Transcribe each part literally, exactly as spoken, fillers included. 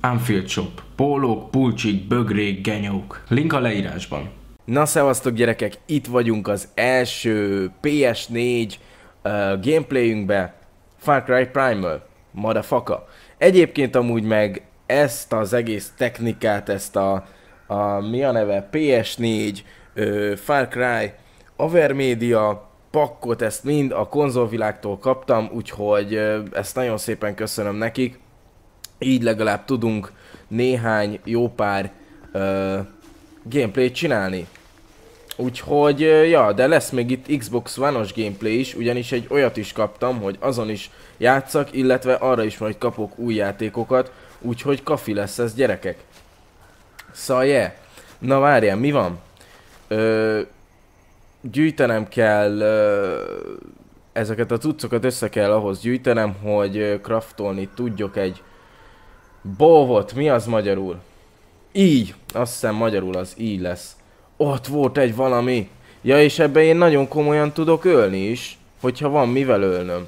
Anfield Shop. Pólók, pulcsik, bögrék, genyók. Link a leírásban. Na szevasztok gyerekek, itt vagyunk az első pé es négy uh, gameplayünkbe. Far Cry Primal. Motherfucker. Egyébként amúgy meg ezt az egész technikát, ezt a, a mi a neve, pé es négy, uh, Far Cry, Avermedia pakkot, ezt mind a konzolvilágtól kaptam, úgyhogy uh, ezt nagyon szépen köszönöm nekik. Így legalább tudunk néhány jó pár uh, gameplayt csinálni. Úgyhogy, uh, ja, de lesz még itt Xbox One-os gameplay is, ugyanis egy olyat is kaptam, hogy azon is játszak, illetve arra is majd kapok új játékokat, úgyhogy kafi lesz ez gyerekek. Szóval, yeah. Na várjál, mi van? Ö, gyűjtenem kell... Ö, ezeket a cuccokat össze kell ahhoz gyűjtenem, hogy craftolni tudjok egy... bovot, mi az magyarul? Így, azt hiszem magyarul az így lesz. Ott volt egy valami. Ja, és ebben én nagyon komolyan tudok ölni is, hogyha van mivel ölnöm.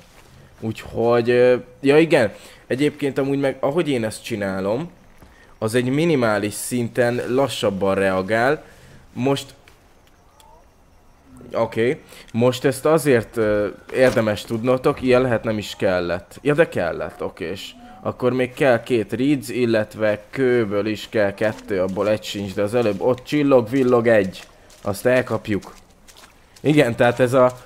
Úgyhogy, ja igen, egyébként amúgy meg ahogy én ezt csinálom, az egy minimális szinten lassabban reagál. Most, oké, okay. Most ezt azért érdemes tudnotok, ilyen lehet nem is kellett. Ja, de kellett, oké. Okay. Akkor még kell két rids, illetve kőből is kell kettő, abból egy sincs, de az előbb ott csillog, villog egy. Azt elkapjuk. Igen, tehát ez a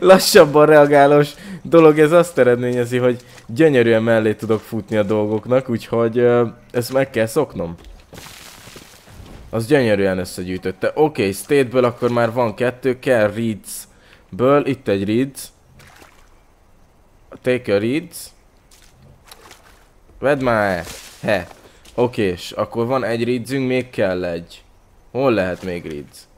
lassabban reagálós dolog, ez azt eredményezi, hogy gyönyörűen mellé tudok futni a dolgoknak, úgyhogy ö, ezt meg kell szoknom. Az gyönyörűen összegyűjtötte. Oké, okay, state-ből akkor már van kettő, kell ridsből, itt egy rids. Take a rids. Vedd már! He! Oké, és akkor van egy ridzünk, még kell egy. Hol lehet még ridz?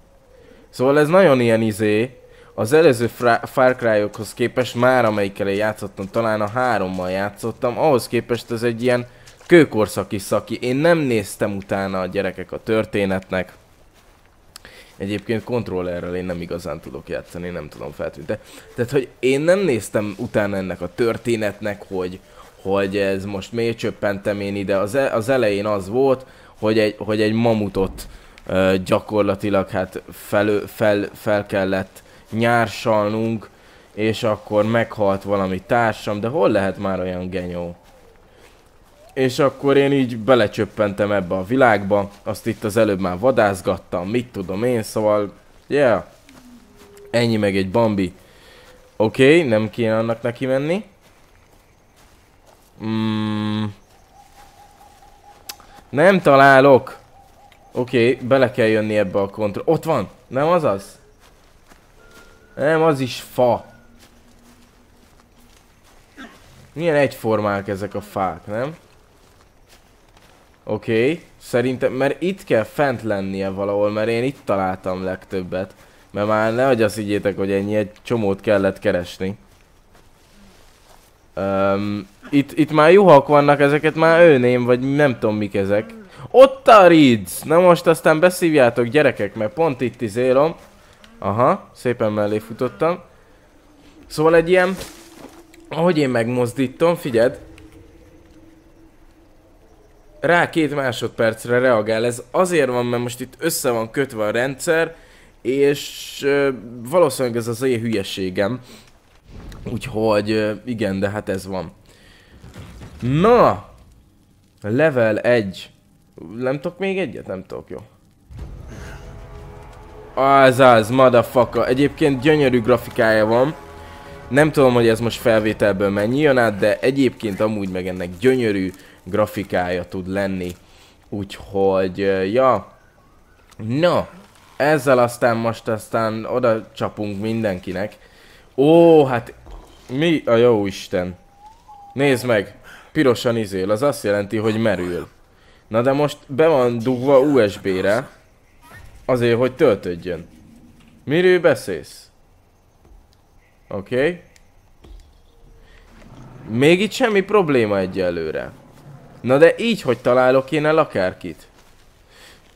Szóval ez nagyon ilyen izé. Az előző Far Cry-okhoz képest, már amelyikkel én játszottam, talán a hárommal játszottam, ahhoz képest ez egy ilyen kőkorszaki szaki. Én nem néztem utána a gyerekek a történetnek. Egyébként kontrollerrel én nem igazán tudok játszani, nem tudom feltűnni. Tehát, hogy én nem néztem utána ennek a történetnek, hogy... hogy ez most miért csöppentem én ide. Az, e az elején az volt, hogy egy, hogy egy mamutot uh, gyakorlatilag hát fel, fel, fel kellett nyársalnunk, és akkor meghalt valami társam, de hol lehet már olyan genyó? És akkor én így belecsöppentem ebbe a világba, azt itt az előbb már vadászgattam, mit tudom én, szóval, yeah, ennyi meg egy bambi. Oké, okay, nem kéne annak neki menni. Mm. Nem találok. Oké, okay, bele kell jönni ebbe a kontroll. Ott van! Nem az az? Nem, az is fa. Milyen egyformák ezek a fák, nem? Oké, okay. Szerintem, mert itt kell fent lennie valahol, mert én itt találtam legtöbbet. Mert már nehogy azt higgyétek, hogy ennyi, egy csomót kellett keresni. Um, itt, itt már juhak vannak, ezeket már őném, vagy nem tudom mik ezek. Ott a rids! Na most aztán beszívjátok gyerekek, mert pont itt izélom. Aha, szépen mellé futottam. Szóval egy ilyen, ahogy én megmozdítom, figyeld. Rá két másodpercre reagál, ez azért van, mert most itt össze van kötve a rendszer, és euh, valószínűleg ez az én hülyeségem. Úgyhogy igen, de hát ez van. Na! Level egy. Nem tudok még egyet? Nem tudok, jó. Az az, motherfucker. Egyébként gyönyörű grafikája van. Nem tudom, hogy ez most felvételből mennyi jön át, de egyébként amúgy meg ennek gyönyörű grafikája tud lenni. Úgyhogy, ja. Na! Ezzel aztán most aztán oda csapunk mindenkinek. Ó, hát mi a jó Isten? Nézd meg, pirosan izél, az azt jelenti, hogy merül. Na de most be van dugva u es bé-re, azért, hogy töltődjön. Miről beszélsz? Oké. Okay. Még itt semmi probléma egyelőre. Na de így, hogy találok én el akárkit.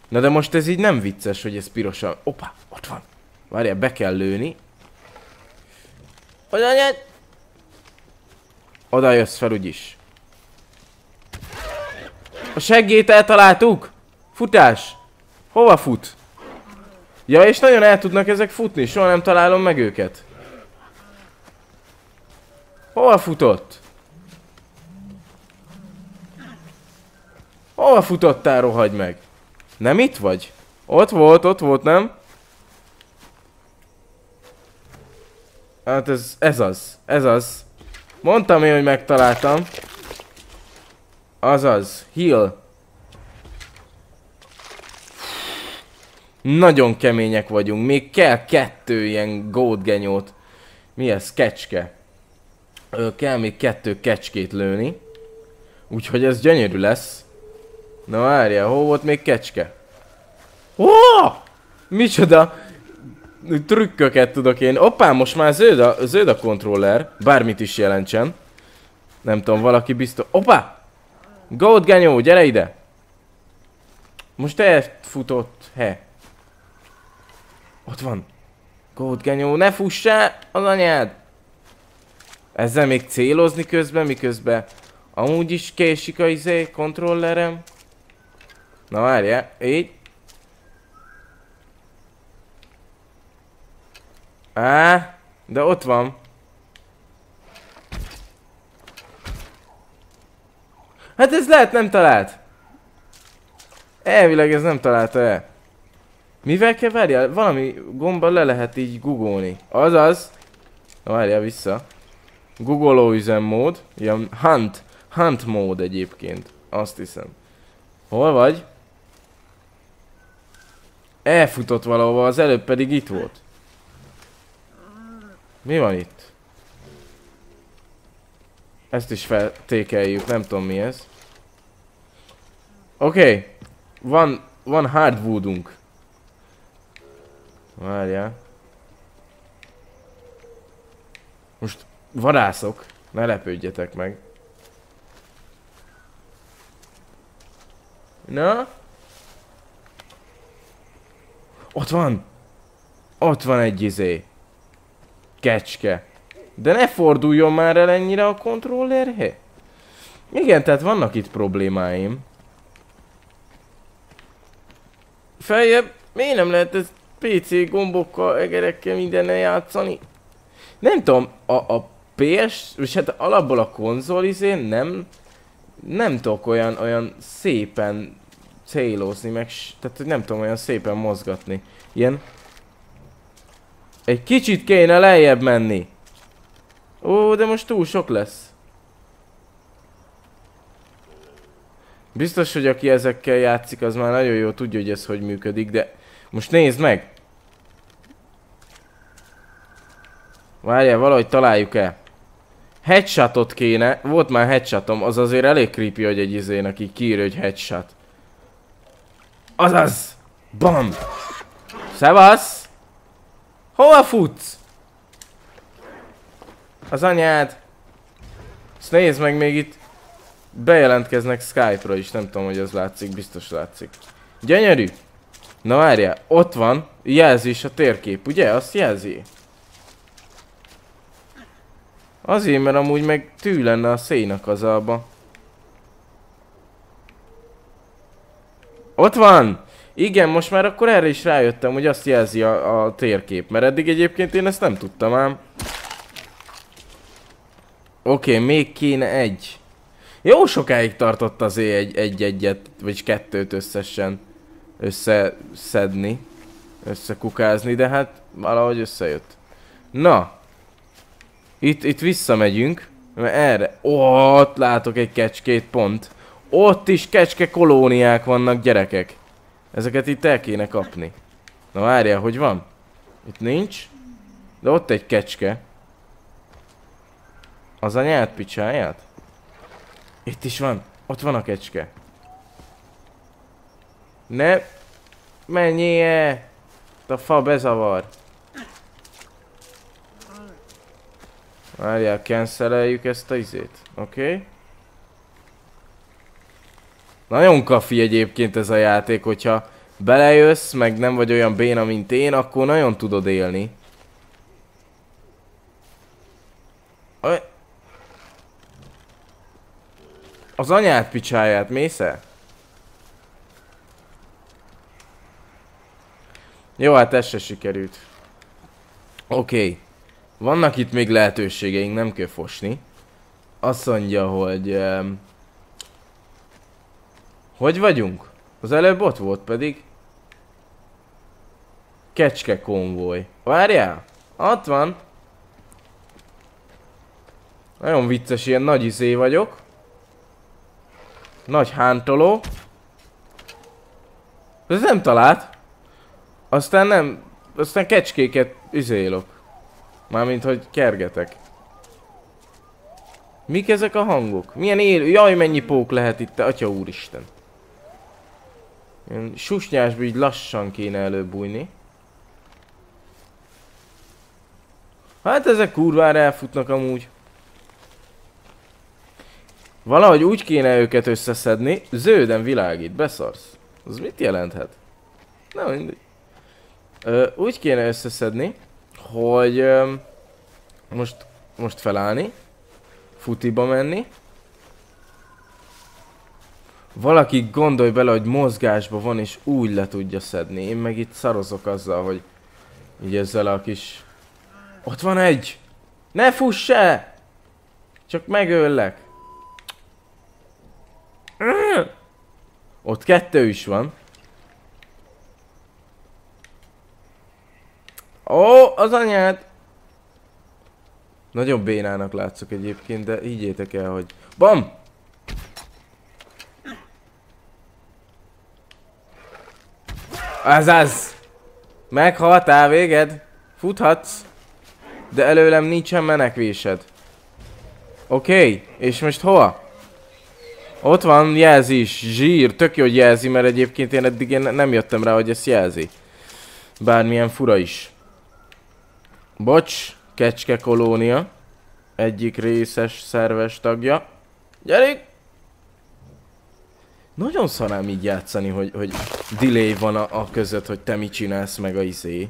Na de most ez így nem vicces, hogy ez pirosan... Opa, ott van. Várjál, be kell lőni. Oda jössz fel úgyis. A seggét eltaláltuk? Futás! Hova fut? Ja, és nagyon el tudnak ezek futni, soha nem találom meg őket. Hova futott? Hova futottál, rohadj meg? Nem itt vagy? Ott volt, ott volt, nem? Hát ez, ez az, ez az. Mondtam én, hogy megtaláltam. Azaz, heal. Nagyon kemények vagyunk, még kell kettő ilyen gótgenyót. Mi ez? Kecske. Ö, kell még kettő kecskét lőni. Úgyhogy ez gyönyörű lesz. Na várja, hol volt még kecske? Ó! Micsoda trükköket tudok én. Oppá, most már zöld a, zöld a kontroller. Bármit is jelentsen. Nem tudom, valaki biztos... Oppá! Gótgenyó, gyere ide! Most elfutott, he. Ott van. Gótgenyó, ne fussál az anyád! Ezzel még célozni közben, miközben amúgy is késik a izé, kontrollerem. Na várjál, így. Á, de ott van. Hát ez lehet nem talált. Elvileg ez nem találta el. Mivel kell várjál? Valami gombbal le lehet így googolni. Azaz. Na várjál vissza. Googoló üzemmód. Ilyen hunt. Hunt mód egyébként. Azt hiszem. Hol vagy? Elfutott valahova, az előbb pedig itt volt. Mi van itt? Ezt is feltékeljük, nem tudom mi ez. Oké. Okay. Van, van hardwoodunk. Várjál. Most vadászok, ne lepődjetek meg. Na? Ott van! Ott van egy izé. Kecske. De ne forduljon már el ennyire a kontrollerhez. Igen, tehát vannak itt problémáim. Feljebb, miért nem lehet ezt pé cé gombokkal, egerekkel mindennel játszani? Nem tudom, a, a pé es, és hát alapból a konzol izé nem, nem tudok olyan, olyan szépen célozni, meg tehát nem tudom olyan szépen mozgatni. Ilyen. Egy kicsit kéne lejjebb menni. Ó, de most túl sok lesz. Biztos, hogy aki ezekkel játszik, az már nagyon jól tudja, hogy ez hogy működik, de most nézd meg! Várjál, valahogy találjuk el. Headshotot kéne, volt már headshotom, az azért elég creepy, hogy egy izének így kiírja, hogy headshot. Azaz! Bam! Szevasz! Hova futsz? Az anyád! Ezt nézd meg, még itt bejelentkeznek Skype-ra is, nem tudom, hogy az látszik, biztos látszik. Gyönyörű! Na várjál, ott van, jelzi is a térkép, ugye? Azt jelzi. Azért, mert amúgy meg tű lenne a szénak az alba. Ott van! Igen, most már akkor erre is rájöttem, hogy azt jelzi a, a térkép, mert eddig egyébként én ezt nem tudtam ám. Oké, okay, még kéne egy. Jó sokáig tartott az egy-egyet, vagy kettőt összesen összeszedni, összekukázni, de hát valahogy összejött. Na! Itt, itt visszamegyünk, mert erre, ott látok egy kecskét pont. Ott is kecske kolóniák vannak, gyerekek. Ezeket itt el kéne kapni. Na várjál, hogy van? Itt nincs, de ott egy kecske. Az anyát picsáját? Itt is van, ott van a kecske. Ne menjél! A fa bezavar. Várjál, canceleljük ezt a izét, oké? Okay. Nagyon kafi egyébként ez a játék, hogyha belejössz, meg nem vagy olyan béna, mint én, akkor nagyon tudod élni. Az anyát picsáját, mész el? Jó, hát ez se sikerült. Oké. Okay. Vannak itt még lehetőségeink, nem kell fosni. Azt mondja, hogy... Um, hogy vagyunk? Az előbb ott volt pedig. Kecske konvoj. Várjál! Ott van! Nagyon vicces, ilyen nagy izé vagyok. Nagy hántoló. Ez nem talált. Aztán nem... Aztán kecskéket üzélok. Mármint, hogy kergetek. Mik ezek a hangok? Milyen élő... Jaj, mennyi pók lehet itt, atya úristen. Ilyen susnyásba így lassan kéne előbújni. Hát ezek kurvára elfutnak amúgy. Valahogy úgy kéne őket összeszedni. Zölden világít, beszarsz. Az mit jelenthet? Nem mindegy. Ö, úgy kéne összeszedni, hogy ö, most, most felállni, futiba menni. Valaki gondolj bele, hogy mozgásban van és úgy le tudja szedni. Én meg itt szarozok azzal, hogy így ezzel a kis... Ott van egy! Ne fuss se! Csak megöllek. Ott kettő is van. Ó, az anyád! Nagyon bénának látszok egyébként, de higgyétek el, hogy... Bam! Azaz! Meghaltál, véged! Futhatsz! De előlem nincsen menekvésed. Oké, okay. És most hova? Ott van, jelzi is. Zsír, tök jó, hogy jelzi, mert egyébként én eddig én nem jöttem rá, hogy ezt jelzi. Bármilyen fura is. Bocs, kecske kolónia. Egyik részes, szerves tagja. Gyerünk! Nagyon szarám így játszani, hogy, hogy delay van a, a között, hogy te mit csinálsz meg a izé.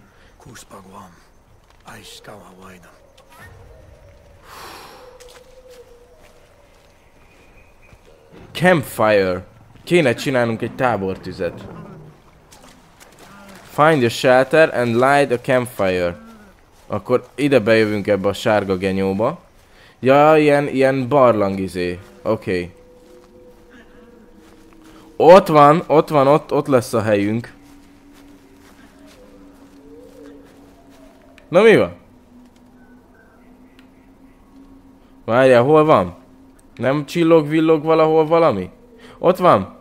Campfire. Kéne csinálnunk egy tábortüzet. Find a shelter and light a campfire. Akkor ide bejövünk ebbe a sárga genyóba. Ja, ilyen, ilyen barlangizé. Oké. Okay. Ott van, ott van, ott, ott lesz a helyünk. Na mi van? Várjál, hol van? Nem csillog-villog valahol valami? Ott van!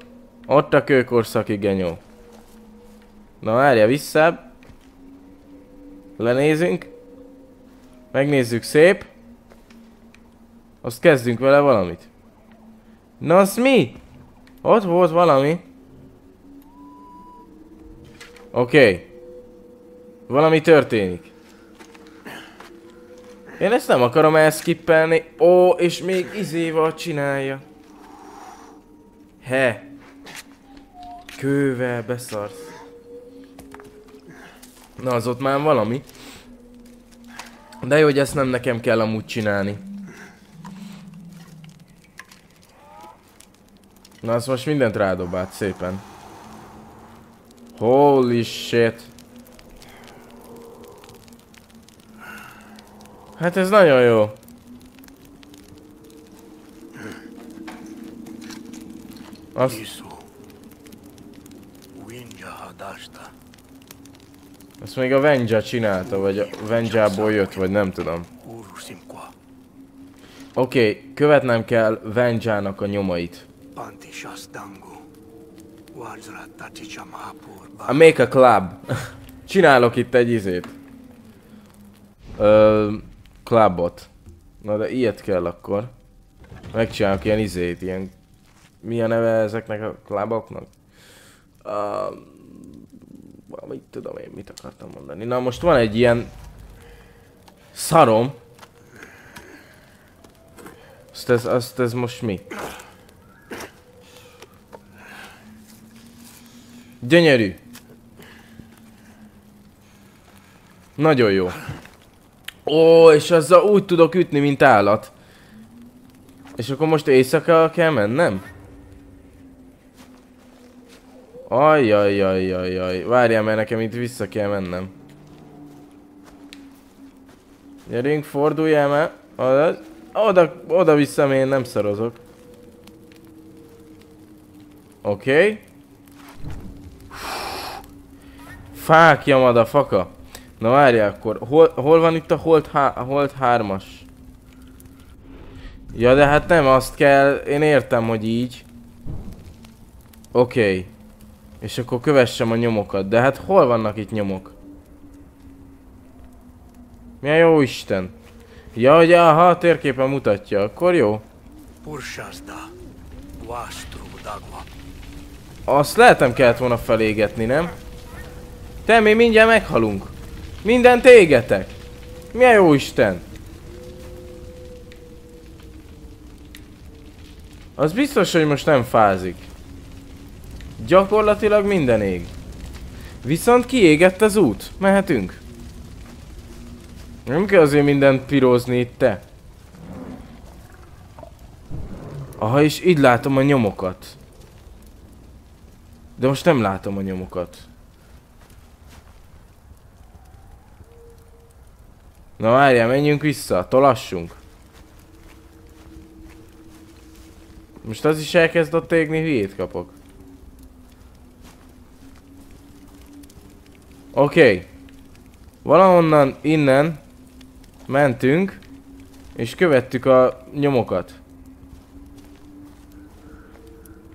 Ott a kőkorszaki genyó. Na várjál, visszább. Lenézünk. Megnézzük szép. Azt kezdünk vele valamit. Na az mi? Ott volt valami. Oké. Okay. Valami történik. Én ezt nem akarom elszkippelni. Ó, és még izéval csinálja. He. Kővel beszarsz. Na, az ott már valami. De jó, hogy ezt nem nekem kell amúgy csinálni. Na, azt most mindent rádobált szépen. Holy shit. Hát ez nagyon jó. Azt... Ezt még a Venja csinálta, vagy a Venjából jött, vagy nem tudom. Oké, okay, követnem kell Venjának a nyomait. I make a club. Csinálok itt egy izét. Ö... Klubot. Na de ilyet kell akkor. Megcsinálok ilyen izét, ilyen... Mi a neve ezeknek a kluboknak? Uh, mit tudom én, mit akartam mondani. Na most van egy ilyen... Szarom. Azt ez, azt ez most mi? Gyönyörű. Nagyon jó. Ó, és azzal úgy tudok ütni, mint állat. És akkor most éjszaka kell mennem? Ajjajjajjajjaj. Várjál, mert nekem itt vissza kell mennem. Gyerünk, forduljál már. Oda, oda vissza, én nem szarozok. Oké. Okay. Fákja, madafaka. Na várjál akkor. Hol, hol van itt a Hold hármas? Ja, de hát nem azt kell. Én értem, hogy így. Oké. Okay. És akkor kövessem a nyomokat. De hát hol vannak itt nyomok? Mi a jó Isten? Ja, hogy aha, a térképen mutatja. Akkor jó. Azt lehet nem kellett volna felégetni, nem? Te, mi mindjárt meghalunk. Mindent égetek. Mi a jó Isten? Az biztos, hogy most nem fázik. Gyakorlatilag minden ég. Viszont kiégett az út. Mehetünk. Nem kell azért mindent pirózni itt, te. Aha, és így látom a nyomokat. De most nem látom a nyomokat. Na várjál, menjünk vissza, tolassunk. Most az is elkezdett égni, hülyét kapok. Oké. Okay. Valahonnan innen mentünk, és követtük a nyomokat.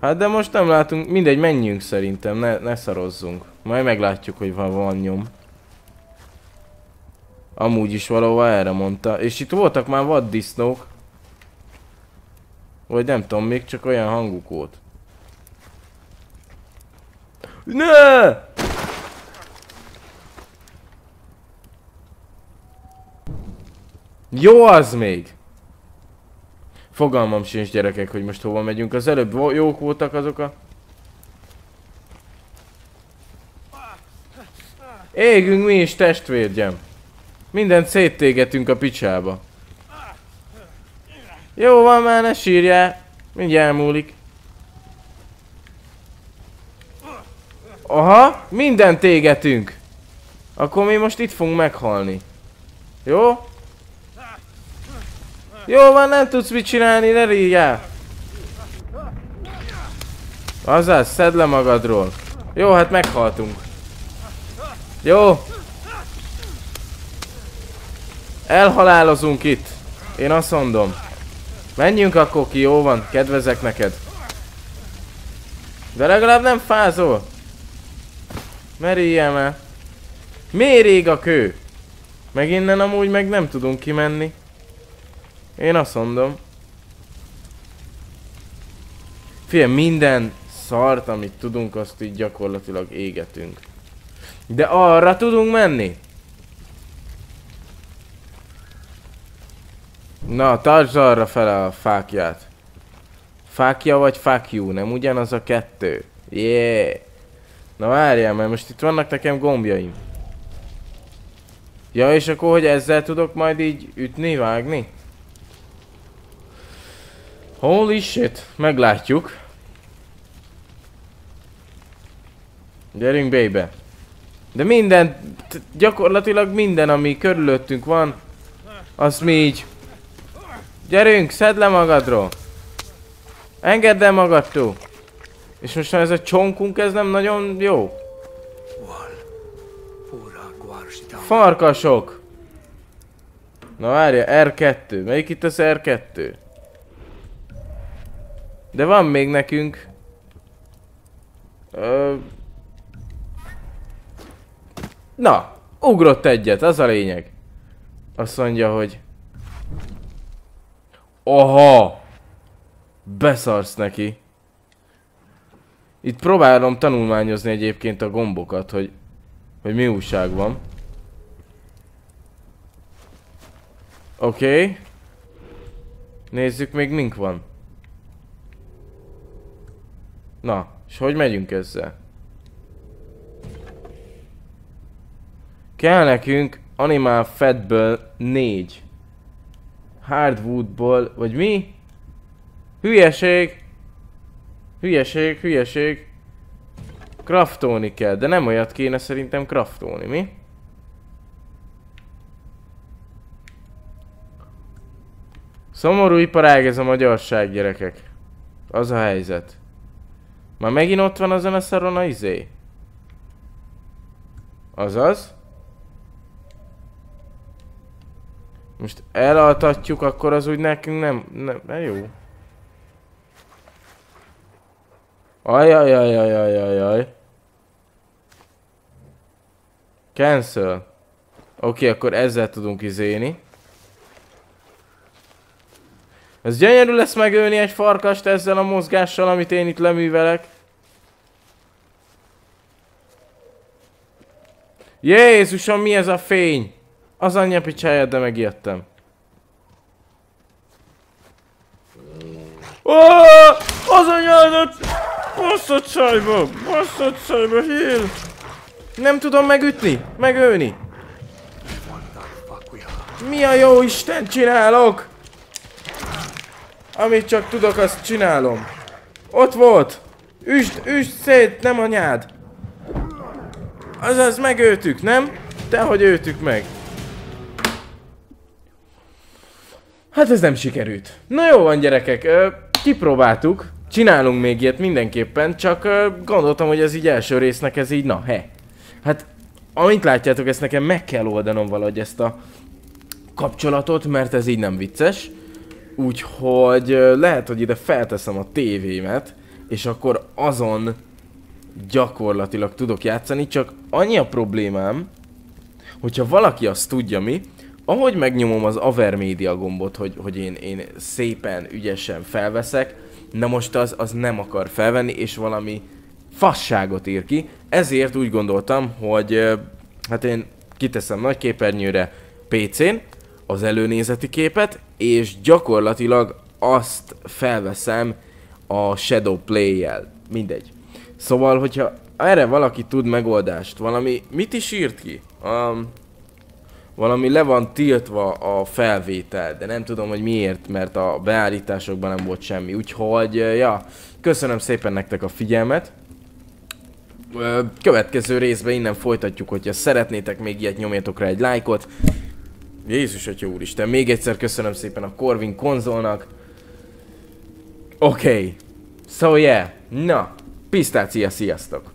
Hát de most nem látunk, mindegy, menjünk szerintem, ne, ne szarozzunk. Majd meglátjuk, hogy van, van nyom. Amúgy is valahova erre mondta. És itt voltak már vaddisznók. Vagy nem tudom, még csak olyan hanguk volt. Ne! Jó az még! Fogalmam sincs, gyerekek, hogy most hova megyünk. Az előbb jók voltak azok a... Égünk mi is, testvérgyem! Mindent széttégetünk a picsába. Jó van már, ne sírjál! Mindjárt elmúlik. Aha, mindent égetünk! Akkor mi most itt fogunk meghalni. Jó? Jó van, nem tudsz mit csinálni, ne rígyál! Azaz, szedd le magadról. Jó, hát meghaltunk. Jó. Elhalálozunk itt. Én azt mondom. Menjünk akkor ki, jó van, kedvezek neked. De legalább nem fázol. Meríjem el. Miért ég a kő? Meg innen amúgy meg nem tudunk kimenni. Én azt mondom. Figyelj, minden szart, amit tudunk, azt így gyakorlatilag égetünk. De arra tudunk menni? Na, tartsd arra fel a fákját. Fákja vagy fákjú, nem ugyanaz a kettő. Yeah. Na várjál, mert most itt vannak nekem gombjaim. Ja, és akkor, hogy ezzel tudok majd így ütni, vágni? Holy shit, meglátjuk. Gyerünk bébe. De minden, gyakorlatilag minden, ami körülöttünk van, azt mi így... Gyerünk, szedd le magadról! Engedd el magadtól! És most már ez a csonkunk, ez nem nagyon jó. Farkasok! Na várja, er kettő. Melyik itt az er kettő? De van még nekünk. Ö... Na, ugrott egyet, az a lényeg. Azt mondja, hogy... Aha! Beszarsz neki. Itt próbálom tanulmányozni egyébként a gombokat, hogy, hogy mi újság van. Oké. Okay. Nézzük még mink van. Na, és hogy megyünk ezzel? Kell nekünk Animal Fatből négy. Hardwoodból, vagy mi? Hülyeség! Hülyeség, hülyeség! Craftolni kell, de nem olyat kéne szerintem craftolni, mi? Szomorú iparág ez a magyarság, gyerekek. Az a helyzet. Már megint ott van azon a szaron a izé. Azaz. Most elaltatjuk, akkor az úgy nekünk nem... nem, nem jó. Ajajajajajajajaj. Cancel. Oké, akkor ezzel tudunk izélni. Ez gyönyörű lesz megölni egy farkast ezzel a mozgással, amit én itt leművelek. Jézusom, mi ez a fény? Az anyja picsáját, de megijedtem. Oh, az anyádat! Basszott sajba! Basszott sajba, híl! Nem tudom megütni, megölni. Mi a jó Isten csinálok? Amit csak tudok, azt csinálom. Ott volt! Üst, üst szét, nem anyád! Azaz megöltük, nem? Dehogy öltük meg. Hát ez nem sikerült. Na jó van, gyerekek, ö, kipróbáltuk. Csinálunk még ilyet mindenképpen, csak ö, gondoltam, hogy ez így első résznek ez így, na he. Hát, amint látjátok, ezt nekem meg kell oldanom valahogy ezt a kapcsolatot, mert ez így nem vicces. Úgyhogy lehet, hogy ide felteszem a tévémet, és akkor azon gyakorlatilag tudok játszani, csak annyi a problémám, hogyha valaki azt tudja mi, ahogy megnyomom az Avermedia gombot, hogy, hogy én, én szépen, ügyesen felveszek, na most az, az nem akar felvenni, és valami fasságot ír ki, ezért úgy gondoltam, hogy hát én kiteszem nagy képernyőre pé cén, az előnézeti képet, és gyakorlatilag azt felveszem a Shadow Play-jel. Mindegy. Szóval, hogyha erre valaki tud megoldást, valami... Mit is írt ki? Um, valami le van tiltva a felvétel, de nem tudom, hogy miért, mert a beállításokban nem volt semmi. Úgyhogy, ja, köszönöm szépen nektek a figyelmet. Következő részben innen folytatjuk, hogyha szeretnétek még ilyet, nyomjatok rá egy lájkot. Jézus atya úristen, még egyszer köszönöm szépen a Corvin konzolnak. Oké. Okay. So yeah. Na, pisztácia, sziasztok!